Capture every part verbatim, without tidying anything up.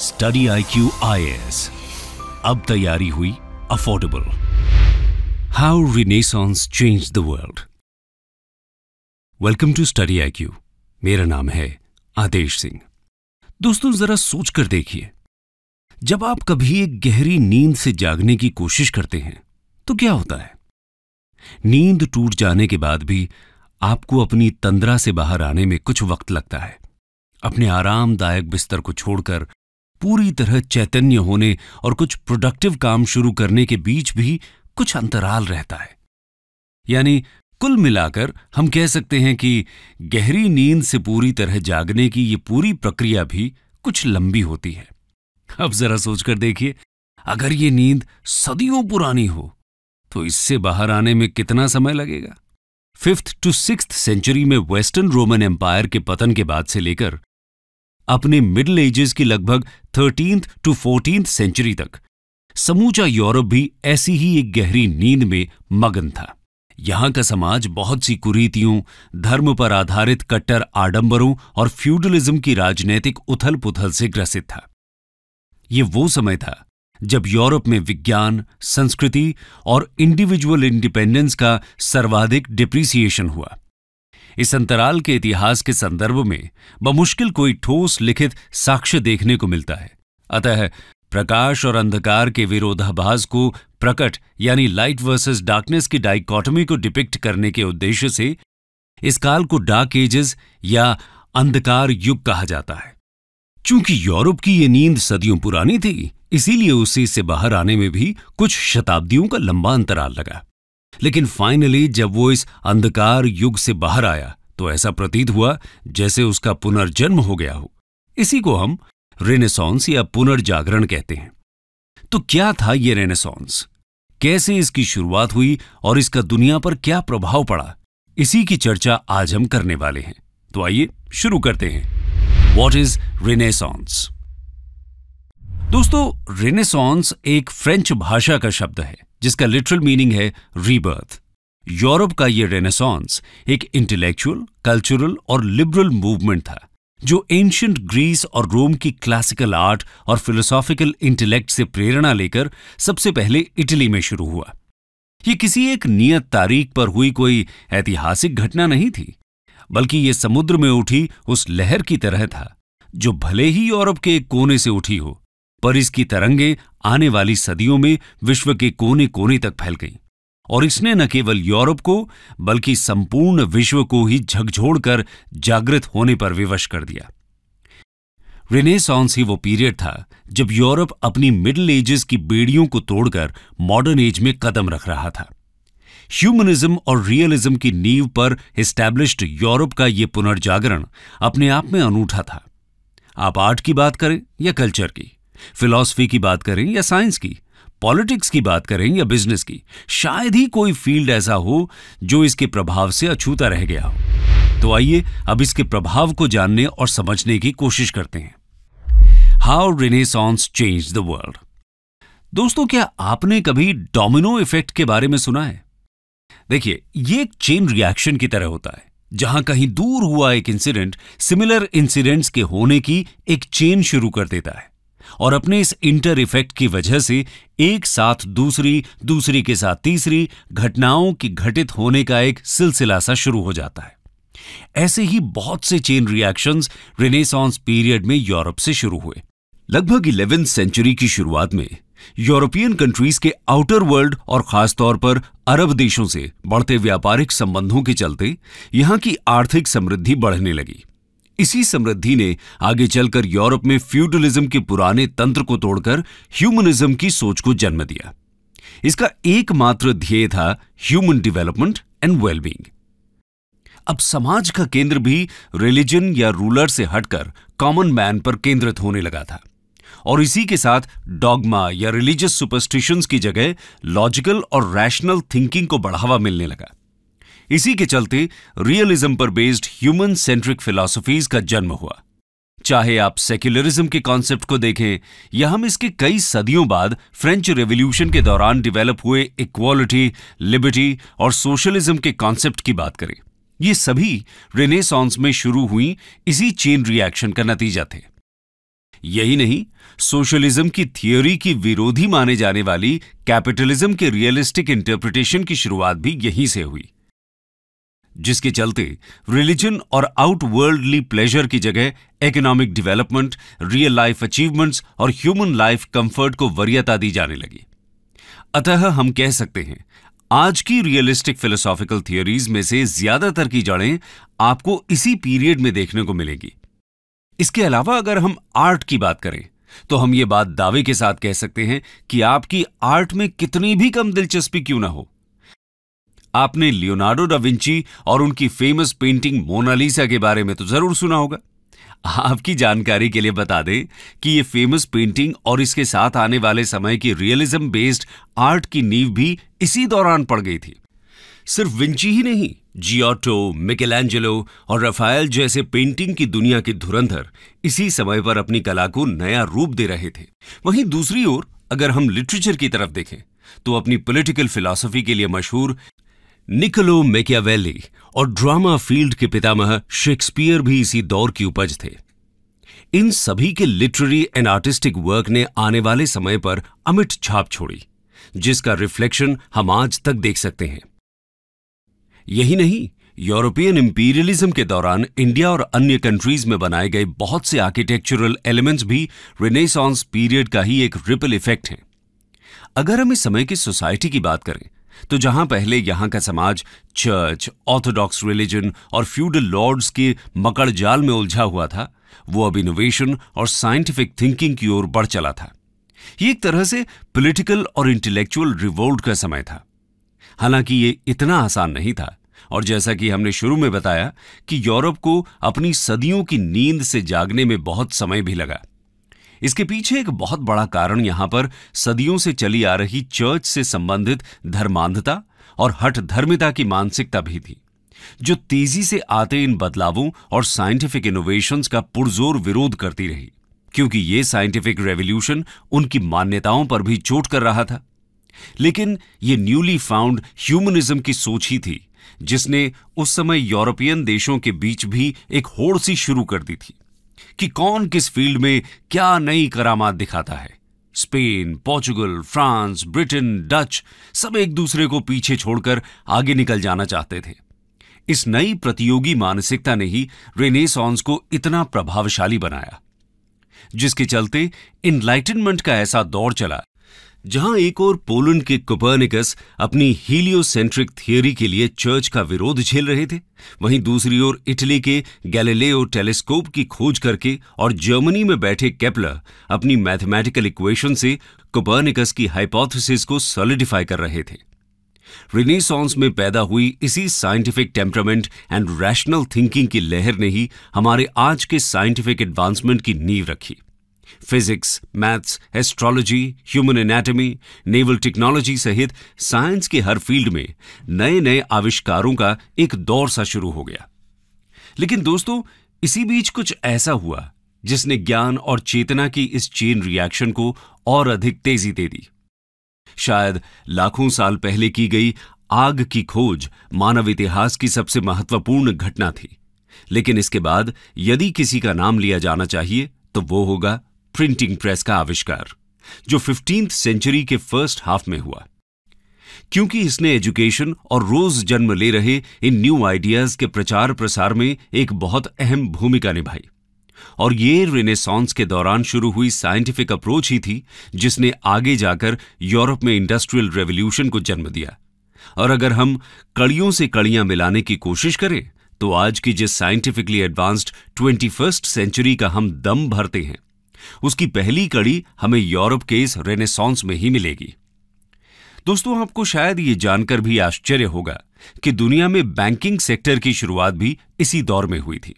Study I Q I A S, अब तैयारी हुई affordable. How renaissance change the world. Welcome to study I Q. मेरा नाम है आदेश सिंह। दोस्तों, जरा सोच कर देखिए, जब आप कभी एक गहरी नींद से जागने की कोशिश करते हैं तो क्या होता है। नींद टूट जाने के बाद भी आपको अपनी तंद्रा से बाहर आने में कुछ वक्त लगता है। अपने आरामदायक बिस्तर को छोड़कर पूरी तरह चैतन्य होने और कुछ प्रोडक्टिव काम शुरू करने के बीच भी कुछ अंतराल रहता है। यानी कुल मिलाकर हम कह सकते हैं कि गहरी नींद से पूरी तरह जागने की ये पूरी प्रक्रिया भी कुछ लंबी होती है। अब जरा सोचकर देखिए, अगर ये नींद सदियों पुरानी हो तो इससे बाहर आने में कितना समय लगेगा। फिफ्थ टू सिक्स्थ सेंचुरी में वेस्टर्न रोमन एम्पायर के पतन के बाद से लेकर अपने मिडिल एजेस की लगभग थर्टीन्थ टू फोर्टीन्थ सेंचुरी तक समूचा यूरोप भी ऐसी ही एक गहरी नींद में मगन था। यहां का समाज बहुत सी कुरीतियों, धर्म पर आधारित कट्टर आडंबरों और फ्यूडलिज्म की राजनीतिक उथल पुथल से ग्रसित था। ये वो समय था जब यूरोप में विज्ञान, संस्कृति और इंडिविजुअल इंडिपेंडेंस का सर्वाधिक डिप्रिसिएशन हुआ। इस अंतराल के इतिहास के संदर्भ में बमुश्किल कोई ठोस लिखित साक्ष्य देखने को मिलता है। अतः प्रकाश और अंधकार के विरोधाभास को प्रकट यानी लाइट वर्सेस डार्कनेस की डाइकोटमी को डिपिक्ट करने के उद्देश्य से इस काल को डार्क एजेस या अंधकार युग कहा जाता है। चूंकि यूरोप की ये नींद सदियों पुरानी थी, इसीलिए उसी से बाहर आने में भी कुछ शताब्दियों का लंबा अंतराल लगा। लेकिन फाइनली जब वो इस अंधकार युग से बाहर आया तो ऐसा प्रतीत हुआ जैसे उसका पुनर्जन्म हो गया हो। इसी को हम रेनेसांस या पुनर्जागरण कहते हैं। तो क्या था ये रेनेसांस, कैसे इसकी शुरुआत हुई और इसका दुनिया पर क्या प्रभाव पड़ा, इसी की चर्चा आज हम करने वाले हैं। तो आइए शुरू करते हैं। What is renaissance. दोस्तों, रेनेसांस एक फ्रेंच भाषा का शब्द है जिसका लिटरल मीनिंग है रीबर्थ। यूरोप का यह रेनेसांस एक इंटेलेक्चुअल, कल्चरल और लिबरल मूवमेंट था जो एंशिएंट ग्रीस और रोम की क्लासिकल आर्ट और फिलोसॉफिकल इंटेलेक्ट से प्रेरणा लेकर सबसे पहले इटली में शुरू हुआ। ये किसी एक नियत तारीख पर हुई कोई ऐतिहासिक घटना नहीं थी, बल्कि ये समुद्र में उठी उस लहर की तरह था जो भले ही यूरोप के एक कोने से उठी हो, पर इसकी तरंगें आने वाली सदियों में विश्व के कोने कोने तक फैल गईं और इसने न केवल यूरोप को बल्कि संपूर्ण विश्व को ही झकझोड़कर जागृत होने पर विवश कर दिया। रेनेसांस ही वो पीरियड था जब यूरोप अपनी मिडिल एजेस की बेड़ियों को तोड़कर मॉडर्न एज में कदम रख रहा था। ह्यूमनिज्म और रियलिज्म की नींव पर एस्टैब्लिश्ड यूरोप का यह पुनर्जागरण अपने आप में अनूठा था। आप आर्ट की बात करें या कल्चर की, फिलॉसफी की बात करें या साइंस की, पॉलिटिक्स की बात करें या बिजनेस की, शायद ही कोई फील्ड ऐसा हो जो इसके प्रभाव से अछूता रह गया हो। तो आइए अब इसके प्रभाव को जानने और समझने की कोशिश करते हैं। How renaissance change the world. दोस्तों, क्या आपने कभी डोमिनो इफेक्ट के बारे में सुना है? देखिए, यह एक चेन रिएक्शन की तरह होता है जहां कहीं दूर हुआ एक इंसिडेंट सिमिलर इंसिडेंट्स के होने की एक चेन शुरू कर देता है और अपने इस इंटर इफेक्ट की वजह से एक साथ दूसरी, दूसरी के साथ तीसरी घटनाओं की घटित होने का एक सिलसिला सा शुरू हो जाता है। ऐसे ही बहुत से चेन रिएक्शंस रेनेसांस पीरियड में यूरोप से शुरू हुए। लगभग इलेवेंथ सेंचुरी की शुरुआत में यूरोपियन कंट्रीज के आउटर वर्ल्ड और खासतौर पर अरब देशों से बढ़ते व्यापारिक संबंधों के चलते यहां की आर्थिक समृद्धि बढ़ने लगी। इसी समृद्धि ने आगे चलकर यूरोप में फ्यूडलिज्म के पुराने तंत्र को तोड़कर ह्यूमनिज्म की सोच को जन्म दिया। इसका एकमात्र ध्येय था ह्यूमन डेवलपमेंट एंड वेलबींग। अब समाज का केंद्र भी रिलीजन या रूलर से हटकर कॉमन मैन पर केंद्रित होने लगा था और इसी के साथ डॉगमा या रिलीजियस सुपरस्टिशंस की जगह लॉजिकल और रैशनल थिंकिंग को बढ़ावा मिलने लगा। इसी के चलते रियलिज्म पर बेस्ड ह्यूमन सेंट्रिक फिलॉसफीज का जन्म हुआ। चाहे आप सेक्युलरिज्म के कॉन्सेप्ट को देखें या हम इसके कई सदियों बाद फ्रेंच रेवोल्यूशन के दौरान डेवलप हुए इक्वालिटी, लिबर्टी और सोशलिज्म के कॉन्सेप्ट की बात करें, ये सभी रेनेसांस में शुरू हुई इसी चेन रिएक्शन का नतीजा थे। यही नहीं, सोशलिज्म की थियोरी की विरोधी माने जाने वाली कैपिटलिज्म के रियलिस्टिक इंटरप्रिटेशन की शुरुआत भी यहीं से हुई, जिसके चलते रिलीजन और आउटवर्ल्डली प्लेजर की जगह economic development, real life achievements और ह्यूमन लाइफ कंफर्ट को वरीयता दी जाने लगी। अतः हम कह सकते हैं आज की रियलिस्टिक फिलोसॉफिकल थियोरीज में से ज्यादातर की जड़ें आपको इसी पीरियड में देखने को मिलेगी। इसके अलावा अगर हम आर्ट की बात करें तो हम ये बात दावे के साथ कह सकते हैं कि आपकी आर्ट में कितनी भी कम दिलचस्पी क्यों ना हो, आपने लियोनार्डो डा विंची और उनकी फेमस पेंटिंग मोनालिसा के बारे में तो जरूर सुना होगा। आपकी जानकारी के लिए बता दें कि ये फेमस पेंटिंग और इसके साथ आने वाले समय की रियलिज्म बेस्ड आर्ट की नींव भी इसी दौरान पड़ गई थी। सिर्फ विंची ही नहीं, जियोटो, मिकेलेंजेलो और रफायल जैसे पेंटिंग की दुनिया के धुरंधर इसी समय पर अपनी कला को नया रूप दे रहे थे। वहीं दूसरी ओर अगर हम लिटरेचर की तरफ देखें तो अपनी पॉलिटिकल फिलॉसफी के लिए मशहूर निकोलो मैकियावेली और ड्रामा फील्ड के पितामह शेक्सपियर भी इसी दौर की उपज थे। इन सभी के लिटरेरी एंड आर्टिस्टिक वर्क ने आने वाले समय पर अमिट छाप छोड़ी, जिसका रिफ्लेक्शन हम आज तक देख सकते हैं। यही नहीं, यूरोपियन इंपीरियलिज्म के दौरान इंडिया और अन्य कंट्रीज में बनाए गए बहुत से आर्किटेक्चरल एलिमेंट्स भी रिनेसांस पीरियड का ही एक रिपल इफेक्ट है। अगर हम इस समय की सोसाइटी की बात करें तो जहां पहले यहां का समाज चर्च, ऑर्थोडॉक्स रिलीजन और फ्यूडल लॉर्ड्स के मकड़ जाल में उलझा हुआ था, वो अब इनोवेशन और साइंटिफिक थिंकिंग की ओर बढ़ चला था। ये एक तरह से पॉलिटिकल और इंटेलेक्चुअल रिवोल्ट का समय था। हालांकि ये इतना आसान नहीं था और जैसा कि हमने शुरू में बताया कि यूरोप को अपनी सदियों की नींद से जागने में बहुत समय भी लगा। इसके पीछे एक बहुत बड़ा कारण यहां पर सदियों से चली आ रही चर्च से संबंधित धर्मांधता और हठधर्मिता की मानसिकता भी थी, जो तेजी से आते इन बदलावों और साइंटिफिक इनोवेशंस का पुरजोर विरोध करती रही, क्योंकि ये साइंटिफिक रेवोल्यूशन उनकी मान्यताओं पर भी चोट कर रहा था। लेकिन ये न्यूली फाउंड ह्यूमनिज्म की सोच ही थी जिसने उस समय यूरोपियन देशों के बीच भी एक होड़ सी शुरू कर दी थी कि कौन किस फील्ड में क्या नई करामात दिखाता है। Spain, Portugal, France, Britain, Dutch सब एक दूसरे को पीछे छोड़कर आगे निकल जाना चाहते थे। इस नई प्रतियोगी मानसिकता ने ही रेनेसांस को इतना प्रभावशाली बनाया, जिसके चलते इनलाइटनमेंट का ऐसा दौर चला जहां एक ओर पोलैंड के कोपर्निकस अपनी हीलियोसेंट्रिक थियोरी के लिए चर्च का विरोध झेल रहे थे, वहीं दूसरी ओर इटली के गैलीलियो टेलीस्कोप की खोज करके और जर्मनी में बैठे केपलर अपनी मैथमेटिकल इक्वेशन से कोपर्निकस की हाइपोथेसिस को सॉलिडिफाई कर रहे थे। रिनेसांस में पैदा हुई इसी scientific temperament and rational thinking की लहर ने ही हमारे आज के साइंटिफिक एडवांसमेंट की नींव रखी। Physics, maths, astrology, human anatomy, naval technology सहित साइंस के हर फील्ड में नए नए आविष्कारों का एक दौर सा शुरू हो गया। लेकिन दोस्तों, इसी बीच कुछ ऐसा हुआ जिसने ज्ञान और चेतना की इस चेन रिएक्शन को और अधिक तेजी दे दी। शायद लाखों साल पहले की गई आग की खोज मानव इतिहास की सबसे महत्वपूर्ण घटना थी, लेकिन इसके बाद यदि किसी का नाम लिया जाना चाहिए तो वो होगा प्रिंटिंग प्रेस का आविष्कार, जो फिफ्टींथ सेंचुरी के फर्स्ट हाफ में हुआ, क्योंकि इसने एजुकेशन और रोज जन्म ले रहे इन न्यू आइडियाज के प्रचार प्रसार में एक बहुत अहम भूमिका निभाई। और ये रेनेसांस के दौरान शुरू हुई साइंटिफिक अप्रोच ही थी जिसने आगे जाकर यूरोप में इंडस्ट्रियल रेवोल्यूशन को जन्म दिया। और अगर हम कड़ियों से कड़ियां मिलाने की कोशिश करें तो आज की जिस scientifically advanced twenty first century का हम दम भरते हैं, उसकी पहली कड़ी हमें यूरोप के इस रेनेसांस में ही मिलेगी। दोस्तों, आपको शायद ये जानकर भी आश्चर्य होगा कि दुनिया में बैंकिंग सेक्टर की शुरुआत भी इसी दौर में हुई थी।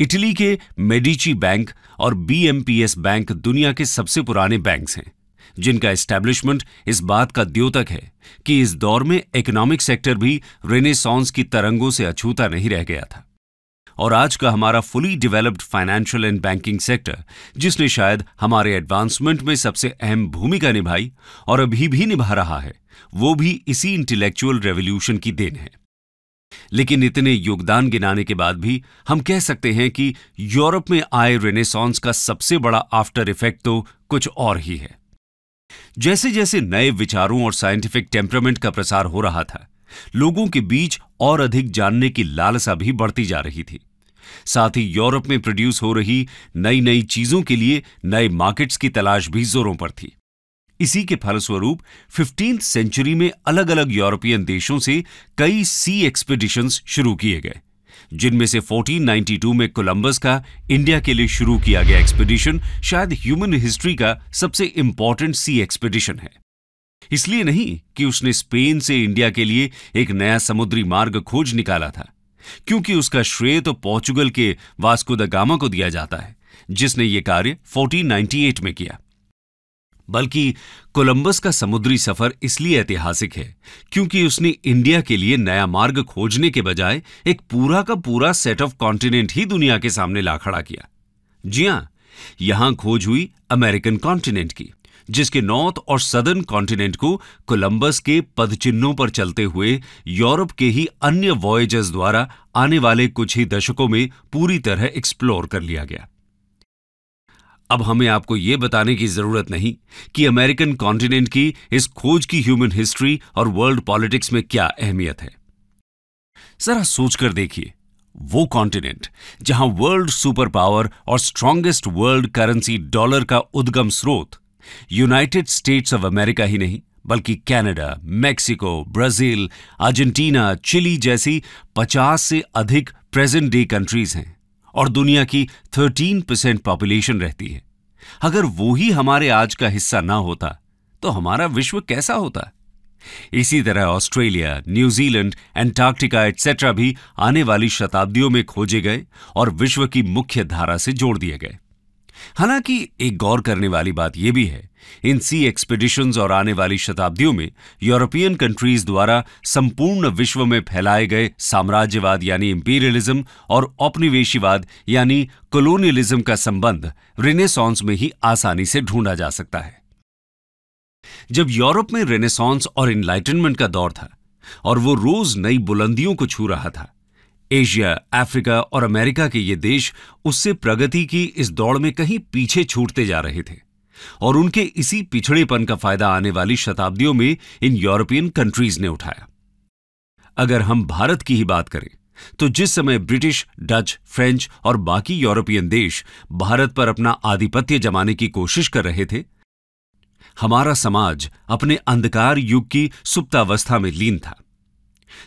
इटली के मेडिची बैंक और बीएमपीएस बैंक दुनिया के सबसे पुराने बैंक्स हैं, जिनका एस्टैब्लिशमेंट इस बात का द्योतक है कि इस दौर में इकोनॉमिक सेक्टर भी रेनेसांस की तरंगों से अछूता नहीं रह गया था। और आज का हमारा fully developed financial and banking sector, जिसने शायद हमारे एडवांसमेंट में सबसे अहम भूमिका निभाई और अभी भी निभा रहा है, वो भी इसी इंटेलेक्चुअल रेवोल्यूशन की देन है। लेकिन इतने योगदान गिनाने के बाद भी हम कह सकते हैं कि यूरोप में आए रेनेसांस का सबसे बड़ा आफ्टर इफेक्ट तो कुछ और ही है। जैसे जैसे नए विचारों और साइंटिफिक टेम्परामेंट का प्रसार हो रहा था, लोगों के बीच और अधिक जानने की लालसा भी बढ़ती जा रही थी। साथ ही यूरोप में प्रोड्यूस हो रही नई नई चीजों के लिए नए मार्केट्स की तलाश भी जोरों पर थी। इसी के फलस्वरूप फिफ्टीन्थ सेंचुरी में अलग अलग यूरोपियन देशों से कई सी एक्सपीडिशंस शुरू किए गए, जिनमें से फोर्टीन नाइंटी टू में कोलंबस का इंडिया के लिए शुरू किया गया एक्सपीडिशन शायद ह्यूमन हिस्ट्री का सबसे इंपॉर्टेंट सी एक्सपीडिशन है। इसलिए नहीं कि उसने स्पेन से इंडिया के लिए एक नया समुद्री मार्ग खोज निकाला था, क्योंकि उसका श्रेय तो पोर्चुगल के वास्को द गामा को दिया जाता है, जिसने यह कार्य फोर्टीन नाइंटी एट में किया। बल्कि कोलंबस का समुद्री सफर इसलिए ऐतिहासिक है क्योंकि उसने इंडिया के लिए नया मार्ग खोजने के बजाय एक पूरा का पूरा सेट ऑफ कॉन्टिनेंट ही दुनिया के सामने ला खड़ा किया। जी हां, यहां खोज हुई अमेरिकन कॉन्टिनेंट की, जिसके नॉर्थ और सदर्न कॉन्टिनेंट को कोलंबस के पदचिन्हों पर चलते हुए यूरोप के ही अन्य वॉयेजर्स द्वारा आने वाले कुछ ही दशकों में पूरी तरह एक्सप्लोर कर लिया गया। अब हमें आपको यह बताने की जरूरत नहीं कि अमेरिकन कॉन्टिनेंट की इस खोज की ह्यूमन हिस्ट्री और वर्ल्ड पॉलिटिक्स में क्या अहमियत है। जरा सोचकर देखिए, वो कॉन्टिनेंट जहां वर्ल्ड सुपर पावर और स्ट्रॉन्गेस्ट वर्ल्ड करेंसी डॉलर का उद्गम स्रोत यूनाइटेड स्टेट्स ऑफ अमेरिका ही नहीं बल्कि Canada, Mexico, Brazil, Argentina, Chile जैसी पचास से अधिक प्रेजेंट डे कंट्रीज हैं और दुनिया की तेरह परसेंट पॉपुलेशन रहती है। अगर वो ही हमारे आज का हिस्सा ना होता तो हमारा विश्व कैसा होता? इसी तरह ऑस्ट्रेलिया, न्यूजीलैंड, एंटार्क्टिका एक्सेट्रा भी आने वाली शताब्दियों में खोजे गए और विश्व की मुख्य धारा से जोड़ दिए गए। हालांकि एक गौर करने वाली बात यह भी है, इन सी एक्सपीडिशंस और आने वाली शताब्दियों में यूरोपियन कंट्रीज द्वारा संपूर्ण विश्व में फैलाए गए साम्राज्यवाद यानी इंपीरियलिज्म और औपनिवेशीवाद यानी कॉलोनियलिज्म का संबंध रेनेसांस में ही आसानी से ढूंढा जा सकता है। जब यूरोप में रेनेसांस और इनलाइटनमेंट का दौर था और वो रोज नई बुलंदियों को छू रहा था, एशिया, अफ्रीका और अमेरिका के ये देश उससे प्रगति की इस दौड़ में कहीं पीछे छूटते जा रहे थे और उनके इसी पिछड़ेपन का फायदा आने वाली शताब्दियों में इन यूरोपियन कंट्रीज ने उठाया। अगर हम भारत की ही बात करें तो जिस समय ब्रिटिश, डच, फ्रेंच और बाकी यूरोपियन देश भारत पर अपना आधिपत्य जमाने की कोशिश कर रहे थे, हमारा समाज अपने अंधकार युग की सुप्तावस्था में लीन था।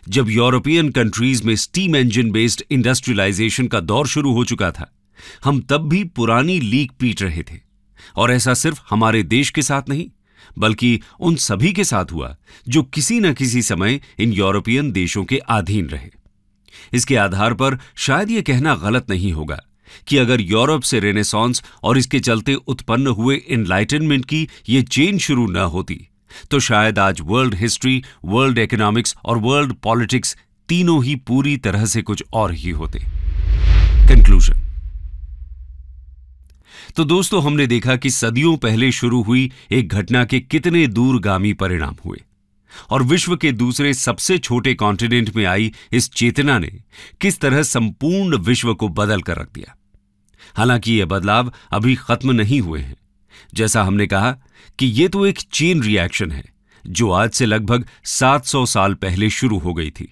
जब यूरोपियन कंट्रीज में स्टीम इंजन बेस्ड इंडस्ट्रियलाइजेशन का दौर शुरू हो चुका था, हम तब भी पुरानी लीक पीट रहे थे और ऐसा सिर्फ हमारे देश के साथ नहीं बल्कि उन सभी के साथ हुआ जो किसी न किसी समय इन यूरोपियन देशों के अधीन रहे। इसके आधार पर शायद यह कहना गलत नहीं होगा कि अगर यूरोप से रेनेसांस और इसके चलते उत्पन्न हुए एनलाइटनमेंट की यह चेन शुरू न होती तो शायद आज वर्ल्ड हिस्ट्री, वर्ल्ड इकोनॉमिक्स और वर्ल्ड पॉलिटिक्स तीनों ही पूरी तरह से कुछ और ही होते। कंक्लूजन। तो दोस्तों, हमने देखा कि सदियों पहले शुरू हुई एक घटना के कितने दूरगामी परिणाम हुए और विश्व के दूसरे सबसे छोटे कॉन्टिनेंट में आई इस चेतना ने किस तरह संपूर्ण विश्व को बदल कर रख दिया। हालांकि यह बदलाव अभी खत्म नहीं हुए हैं। जैसा हमने कहा कि यह तो एक चेन रिएक्शन है जो आज से लगभग सात सौ साल पहले शुरू हो गई थी,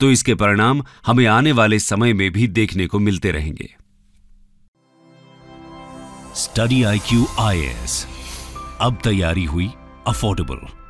तो इसके परिणाम हमें आने वाले समय में भी देखने को मिलते रहेंगे। Study I Q I A S, अब तैयारी हुई अफोर्डेबल।